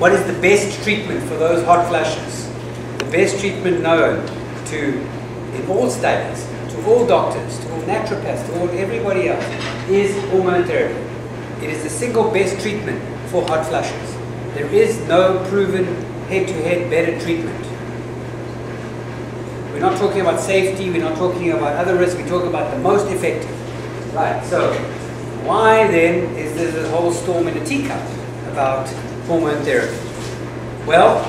What is the best treatment for those hot flushes? The best treatment known to, in all studies, to all doctors, to all naturopaths, to all everybody else, is hormone therapy. It is the single best treatment for hot flushes. There is no proven head-to-head better treatment. We're not talking about safety, we're not talking about other risks, we're talking about the most effective. Right, so why then is there this whole storm in a teacup about hormone therapy? Well,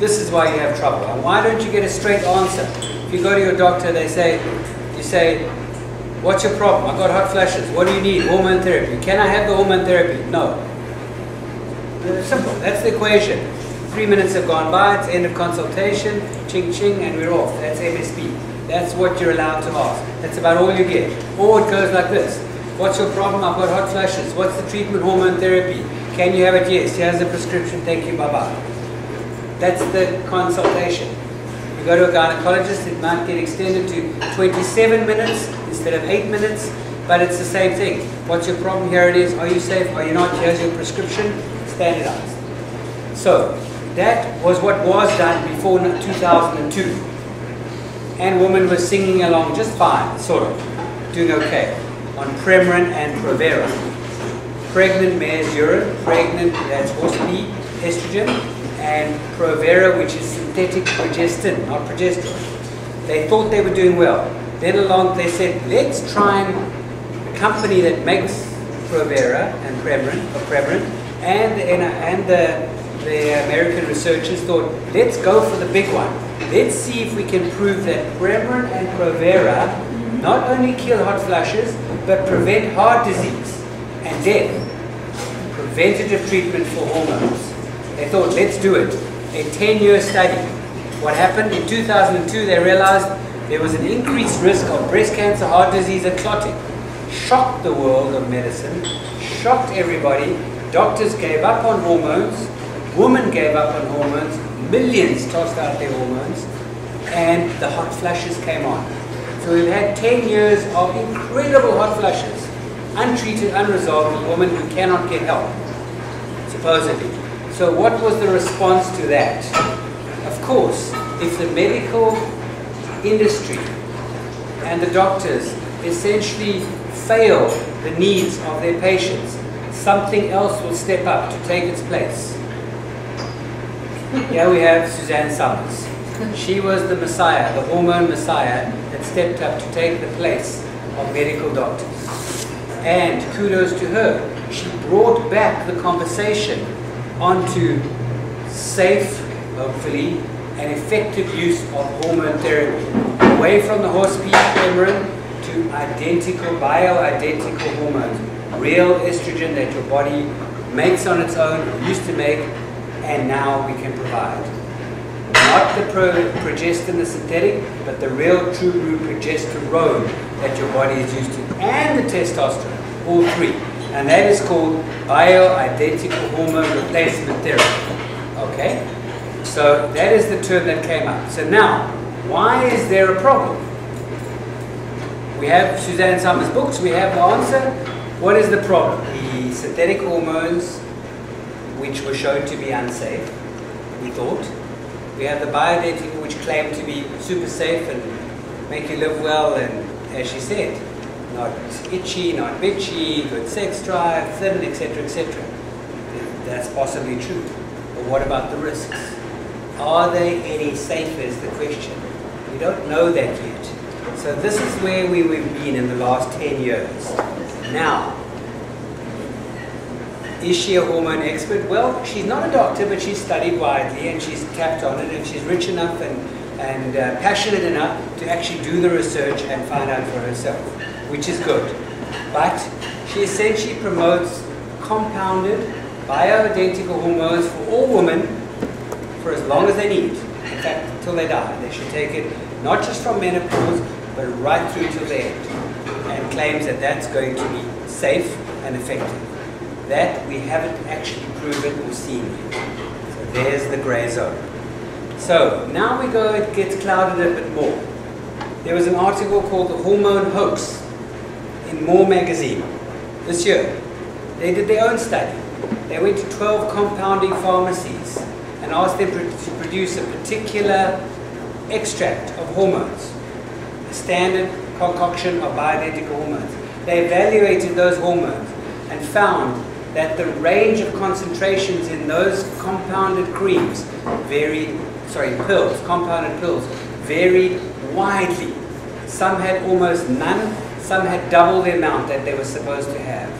this is why you have trouble. And why don't you get a straight answer? If you go to your doctor, they say, you say, what's your problem? I've got hot flashes. What do you need? Hormone therapy. Can I have the hormone therapy? No. Simple. That's the equation. 3 minutes have gone by, it's end of consultation, ching ching, and we're off. That's MSP. That's what you're allowed to ask. That's about all you get. Or it goes like this. What's your problem? I've got hot flashes. What's the treatment? Hormone therapy. Can you have it? Yes. Here's the prescription. Thank you. Bye-bye. That's the consultation. You go to a gynecologist, it might get extended to 27 minutes instead of 8 minutes, but it's the same thing. What's your problem? Here it is. Are you safe? Are you not? Here's your prescription. Standardized. So that was what was done before 2002. And women were singing along just fine, sort of, doing okay, on Premarin and Provera. Pregnant mare's urine, pregnant, that's horse-pee, estrogen, and Provera, which is synthetic progestin, not progesterone. They thought they were doing well. Then along they said, let's try and the company that makes Provera and Premarin, or Premarin, and the American researchers thought, let's go for the big one. Let's see if we can prove that Premarin and Provera not only kill hot flushes, but prevent heart disease and death. Preventative treatment for hormones. They thought, let's do it. A 10-year study. What happened? In 2002, they realized there was an increased risk of breast cancer, heart disease, and clotting. Shocked the world of medicine, shocked everybody. Doctors gave up on hormones, women gave up on hormones, millions tossed out their hormones, and the hot flushes came on. So we've had 10 years of incredible hot flushes, untreated, unresolved, with women who cannot get help, supposedly. So what was the response to that? Of course, if the medical industry and the doctors essentially fail the needs of their patients, something else will step up to take its place. Here we have Suzanne Somers. She was the messiah, the hormone messiah, that stepped up to take the place of medical doctors. And kudos to her. She brought back the conversation onto safe, hopefully, and effective use of hormone therapy. Away from the horse-pee Premarin to identical, bioidentical hormones. Real estrogen that your body makes on its own, or used to make, and now we can provide. Not the progestin, the synthetic, but the real, true blue progesterone that your body is used to, and the testosterone, all three. And that is called bioidentical hormone replacement therapy. Okay? So that is the term that came up. So now, why is there a problem? We have Suzanne Somers' books, we have the answer. What is the problem? The synthetic hormones, which were shown to be unsafe, we thought. We have the bioidentical, which claim to be super safe and make you live well, and as she said, not itchy, not bitchy, good sex drive, thin, etc., etc. That's possibly true. But what about the risks? Are they any safer is the question. We don't know that yet. So this is where we've been in the last 10 years. Now, is she a hormone expert? Well, she's not a doctor, but she's studied widely and she's tapped on it and she's rich enough and passionate enough to actually do the research and find out for herself, which is good. But she essentially promotes compounded bioidentical hormones for all women for as long as they need. In fact, until they die. They should take it not just from menopause, but right through to the end. And claims that that's going to be safe and effective. That we haven't actually proven or seen yet. So there's the grey zone. So now we go, it gets clouded a bit more. There was an article called The Hormone Hoax in More magazine this year. They did their own study. They went to 12 compounding pharmacies and asked them to produce a particular extract of hormones, a standard concoction of bioidentical hormones. They evaluated those hormones and found that the range of concentrations in those compounded creams varied, compounded pills varied widely. Some had almost none, some had double the amount that they were supposed to have.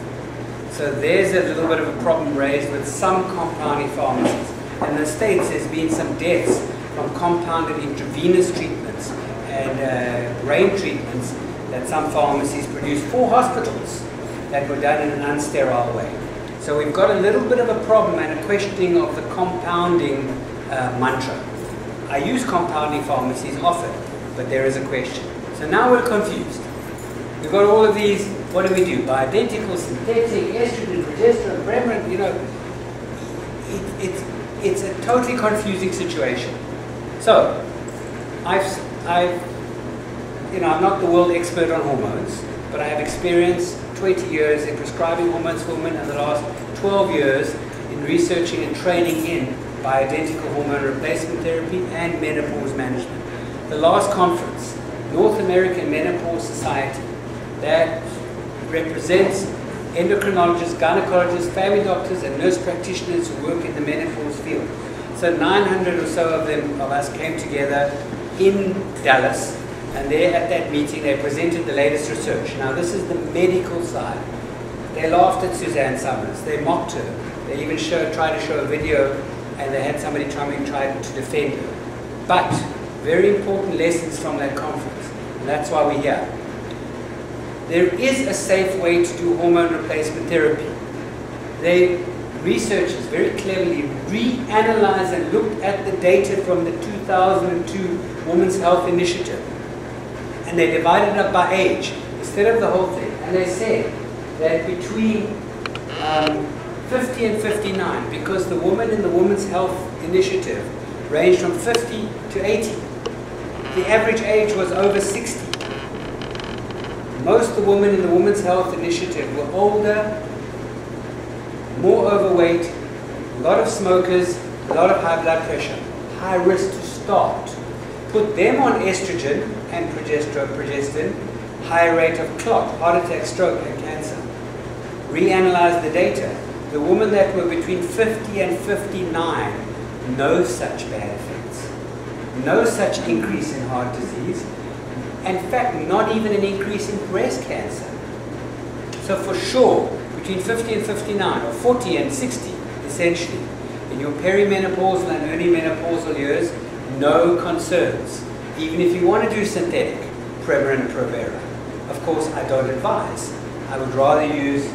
So there's a little bit of a problem raised with some compounding pharmacies. In the States, there's been some deaths from compounded intravenous treatments and brain treatments that some pharmacies produce for hospitals that were done in an unsterile way. So we've got a little bit of a problem and a questioning of the compounding mantra. I use compounding pharmacies often, but there is a question. So now we're confused. We've got all of these, what do we do? Bioidentical, synthetic, estrogen, progesterone, Premarin, you know, it's a totally confusing situation. So, I'm not the world expert on hormones, but I have experience 20 years in prescribing hormones for women and the last 12 years in researching and training in bioidentical hormone replacement therapy and menopause management. The last conference, North American Menopause Society, that represents endocrinologists, gynecologists, family doctors, and nurse practitioners who work in the menopause field. So 900 or so of us came together in Dallas, and there at that meeting they presented the latest research. Now this is the medical side. They laughed at Suzanne Somers, they mocked her, they even tried to show a video, and they had somebody trying to defend her. But very important lessons from that conference, and that's why we're here. There is a safe way to do hormone replacement therapy. They, researchers, very cleverly reanalyzed and looked at the data from the 2002 Women's Health Initiative, and they divided it up by age instead of the whole thing, and they said that between 50 and 59, because the women in the Women's Health Initiative ranged from 50 to 80, the average age was over 60. Most of the women in the Women's Health Initiative were older, more overweight, a lot of smokers, a lot of high blood pressure, high risk to start. Put them on estrogen and progesterone, high rate of clot, heart attack, stroke, and cancer. Reanalyze the data. The women that were between 50 and 59, no such bad effects, no such increase in heart disease. In fact, not even an increase in breast cancer. So for sure, between 50 and 59, or 40 and 60, essentially, in your perimenopausal and early menopausal years, no concerns. Even if you want to do synthetic, Premarin and Provera. Of course, I don't advise. I would rather use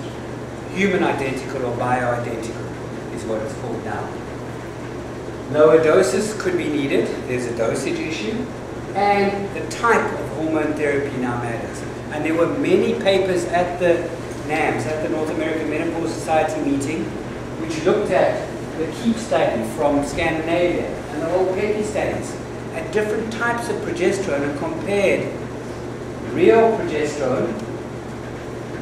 human identical or bioidentical, is what it's called now. Lower doses could be needed. There's a dosage issue. And the type of hormone therapy now matters. And there were many papers at the NAMS, at the North American Menopause Society meeting, which looked at the KEEP study from Scandinavia and the old PECI studies at different types of progesterone and compared real progesterone,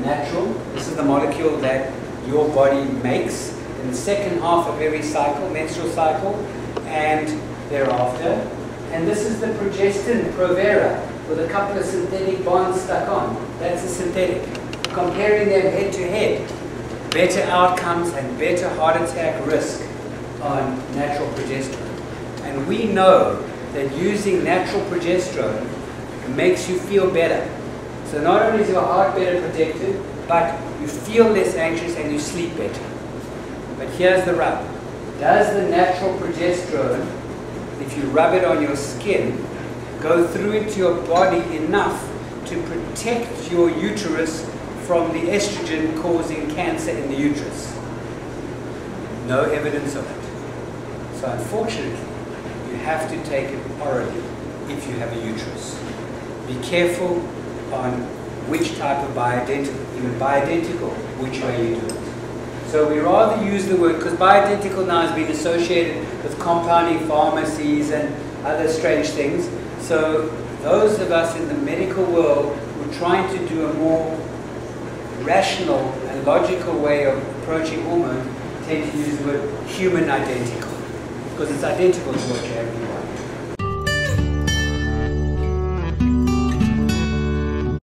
natural, this is the molecule that your body makes in the second half of every cycle, menstrual cycle, and thereafter. And this is the progestin Provera with a couple of synthetic bonds stuck on. That's a synthetic. Comparing them head to head, better outcomes and better heart attack risk on natural progesterone. And we know that using natural progesterone makes you feel better. So not only is your heart better protected, but you feel less anxious and you sleep better. But here's the rub. Does the natural progesterone, if you rub it on your skin, go through into your body enough to protect your uterus from the estrogen causing cancer in the uterus? No evidence of it. So unfortunately, you have to take it orally if you have a uterus. Be careful on which type of bioidentical, even bioidentical, which way you do it. So we rather use the word, because bioidentical now has been associated with compounding pharmacies and other strange things. So those of us in the medical world who are trying to do a more rational and logical way of approaching hormones tend to use the word human identical, because it's identical to what you have in your life.